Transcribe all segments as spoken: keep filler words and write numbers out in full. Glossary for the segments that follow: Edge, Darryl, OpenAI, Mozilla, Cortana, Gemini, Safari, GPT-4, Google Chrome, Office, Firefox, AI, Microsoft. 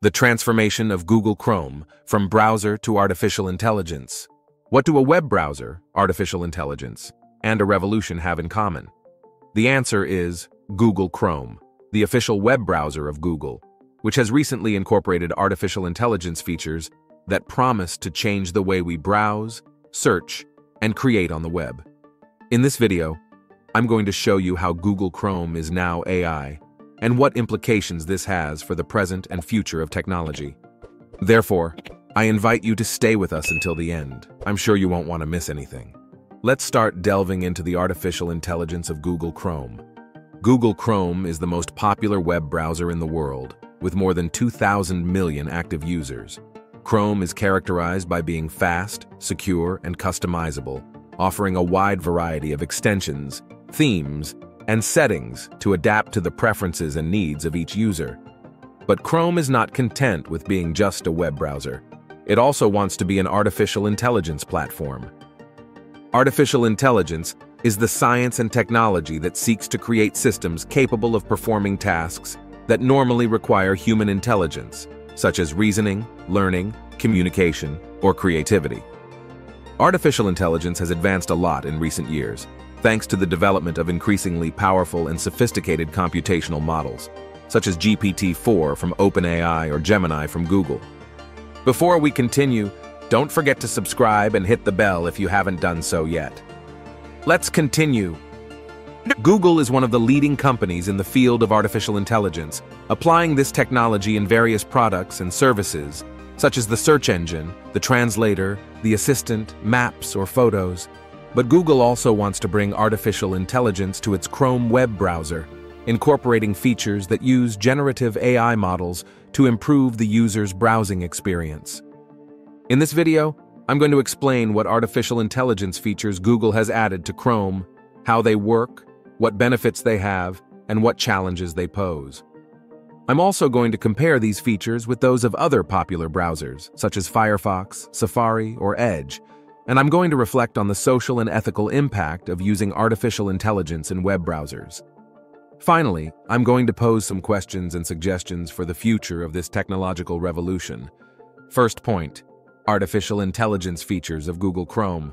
The transformation of Google Chrome from browser to artificial intelligence. What do a web browser, artificial intelligence, and a revolution have in common? The answer is Google Chrome, the official web browser of Google, which has recently incorporated artificial intelligence features that promise to change the way we browse, search, and create on the web. In this video, I'm going to show you how Google Chrome is now A I, and what implications this has for the present and future of technology. Therefore, I invite you to stay with us until the end. I'm sure you won't want to miss anything. Let's start delving into the artificial intelligence of Google Chrome. Google Chrome is the most popular web browser in the world, with more than two thousand million active users. Chrome is characterized by being fast, secure, and customizable, offering a wide variety of extensions, themes, and settings to adapt to the preferences and needs of each user. But Chrome is not content with being just a web browser. It also wants to be an artificial intelligence platform. Artificial intelligence is the science and technology that seeks to create systems capable of performing tasks that normally require human intelligence, such as reasoning, learning, communication, or creativity. Artificial intelligence has advanced a lot in recent years, thanks to the development of increasingly powerful and sophisticated computational models, such as G P T four from OpenAI or Gemini from Google. Before we continue, don't forget to subscribe and hit the bell if you haven't done so yet. Let's continue. Google is one of the leading companies in the field of artificial intelligence, applying this technology in various products and services, such as the search engine, the translator, the assistant, maps, or photos. But Google also wants to bring artificial intelligence to its Chrome web browser, incorporating features that use generative A I models to improve the user's browsing experience. In this video, I'm going to explain what artificial intelligence features Google has added to Chrome, how they work, what benefits they have, and what challenges they pose. I'm also going to compare these features with those of other popular browsers, such as Firefox, Safari, or Edge, and I'm going to reflect on the social and ethical impact of using artificial intelligence in web browsers. Finally, I'm going to pose some questions and suggestions for the future of this technological revolution. First point: artificial intelligence features of Google Chrome.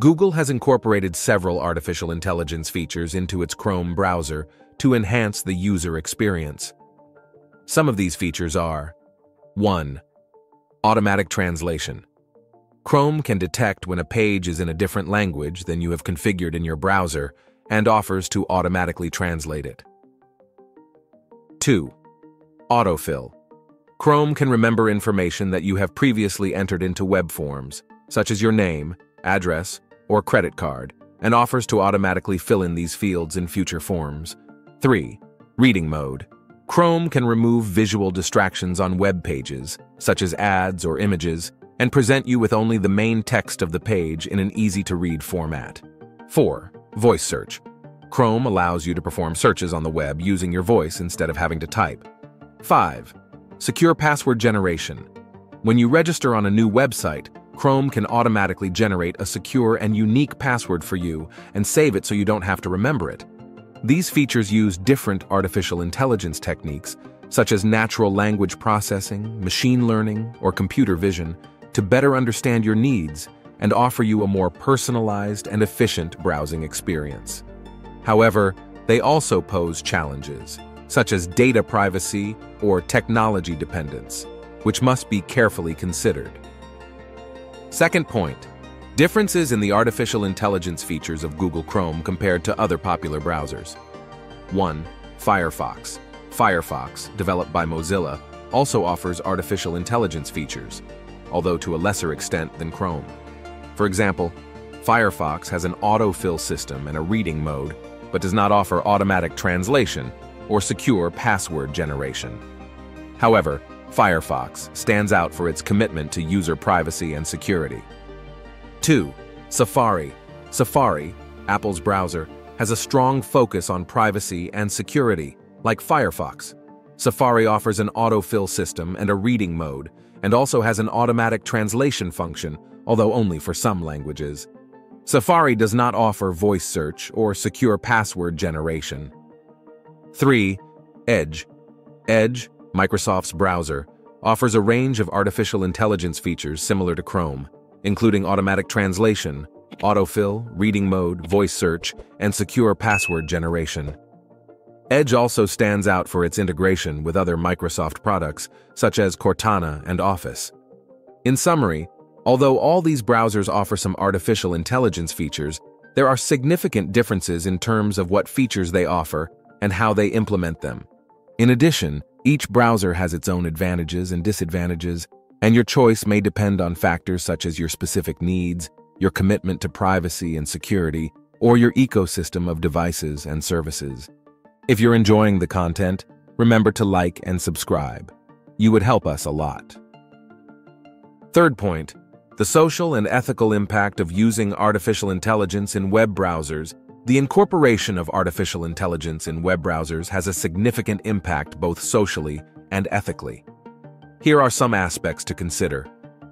Google has incorporated several artificial intelligence features into its Chrome browser to enhance the user experience. Some of these features are: one. Automatic translation. Chrome can detect when a page is in a different language than you have configured in your browser and offers to automatically translate it. two. Autofill. Chrome can remember information that you have previously entered into web forms, such as your name, address, or credit card, and offers to automatically fill in these fields in future forms. three. Reading mode. Chrome can remove visual distractions on web pages, such as ads or images, and present you with only the main text of the page in an easy-to-read format. four. Voice search. Chrome allows you to perform searches on the web using your voice instead of having to type. five. Secure password generation. When you register on a new website, Chrome can automatically generate a secure and unique password for you and save it so you don't have to remember it. These features use different artificial intelligence techniques, such as natural language processing, machine learning, or computer vision, to better understand your needs and offer you a more personalized and efficient browsing experience. However, they also pose challenges, such as data privacy or technology dependence, which must be carefully considered. Second point: differences in the artificial intelligence features of Google Chrome compared to other popular browsers. one. Firefox. Firefox, developed by Mozilla, also offers artificial intelligence features, although to a lesser extent than Chrome. For example, Firefox has an autofill system and a reading mode, but does not offer automatic translation or secure password generation. However, Firefox stands out for its commitment to user privacy and security. two. Safari. Safari, Apple's browser, has a strong focus on privacy and security, like Firefox. Safari offers an autofill system and a reading mode, and also has an automatic translation function, although only for some languages. Safari does not offer voice search or secure password generation. three. Edge. Edge, Microsoft's browser, offers a range of artificial intelligence features similar to Chrome, including automatic translation, autofill, reading mode, voice search, and secure password generation. Edge also stands out for its integration with other Microsoft products, such as Cortana and Office. In summary, although all these browsers offer some artificial intelligence features, there are significant differences in terms of what features they offer and how they implement them. In addition, each browser has its own advantages and disadvantages, and your choice may depend on factors such as your specific needs, your commitment to privacy and security, or your ecosystem of devices and services. If you're enjoying the content, remember to like and subscribe. You would help us a lot. Third point, the social and ethical impact of using artificial intelligence in web browsers. The incorporation of artificial intelligence in web browsers has a significant impact both socially and ethically. Here are some aspects to consider.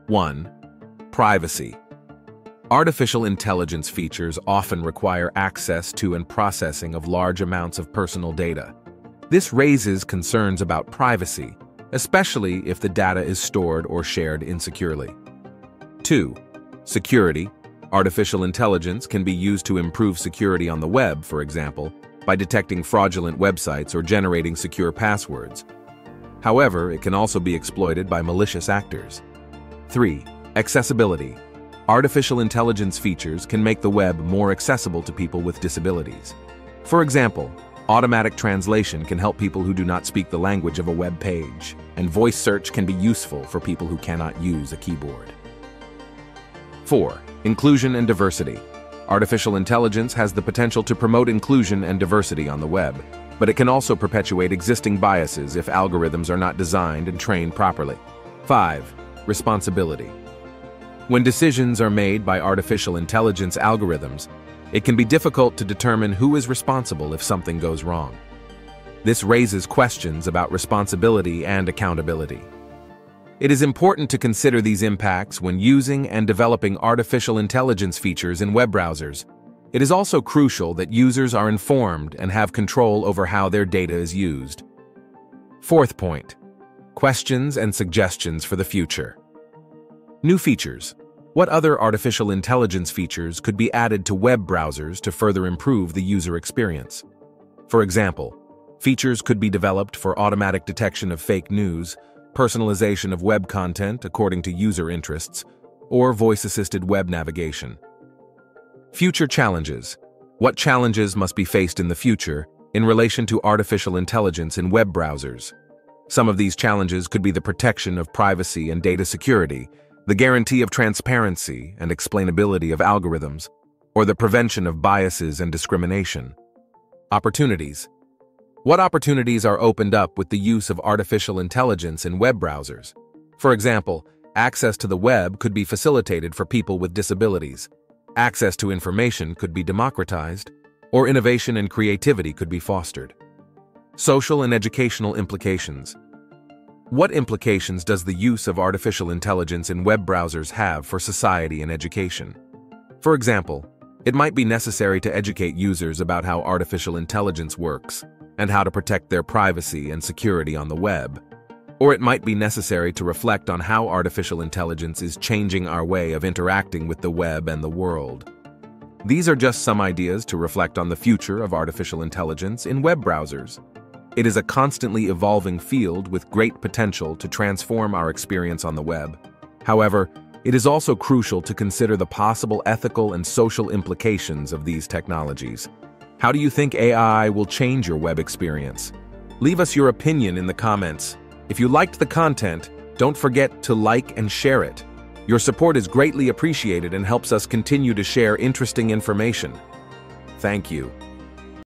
one. Privacy. Artificial intelligence features often require access to and processing of large amounts of personal data. This raises concerns about privacy, especially if the data is stored or shared insecurely. two. Security. Artificial intelligence can be used to improve security on the web, for example, by detecting fraudulent websites or generating secure passwords. However, it can also be exploited by malicious actors. three. Accessibility. Artificial intelligence features can make the web more accessible to people with disabilities. For example, automatic translation can help people who do not speak the language of a web page, and voice search can be useful for people who cannot use a keyboard. four. Inclusion and diversity. Artificial intelligence has the potential to promote inclusion and diversity on the web, but it can also perpetuate existing biases if algorithms are not designed and trained properly. five. Responsibility. When decisions are made by artificial intelligence algorithms, it can be difficult to determine who is responsible if something goes wrong. This raises questions about responsibility and accountability. It is important to consider these impacts when using and developing artificial intelligence features in web browsers. It is also crucial that users are informed and have control over how their data is used. Fourth point, questions and suggestions for the future. New features. What other artificial intelligence features could be added to web browsers to further improve the user experience? For example, features could be developed for automatic detection of fake news, personalization of web content according to user interests, or voice-assisted web navigation. Future challenges. What challenges must be faced in the future in relation to artificial intelligence in web browsers? Some of these challenges could be the protection of privacy and data security, the guarantee of transparency and explainability of algorithms, or the prevention of biases and discrimination. Opportunities. What opportunities are opened up with the use of artificial intelligence in web browsers? For example, access to the web could be facilitated for people with disabilities, access to information could be democratized, or innovation and creativity could be fostered. Social and educational implications. What implications does the use of artificial intelligence in web browsers have for society and education? For example, it might be necessary to educate users about how artificial intelligence works and how to protect their privacy and security on the web. Or it might be necessary to reflect on how artificial intelligence is changing our way of interacting with the web and the world. These are just some ideas to reflect on the future of artificial intelligence in web browsers. It is a constantly evolving field with great potential to transform our experience on the web. However, it is also crucial to consider the possible ethical and social implications of these technologies. How do you think A I will change your web experience? Leave us your opinion in the comments. If you liked the content, don't forget to like and share it. Your support is greatly appreciated and helps us continue to share interesting information. Thank you.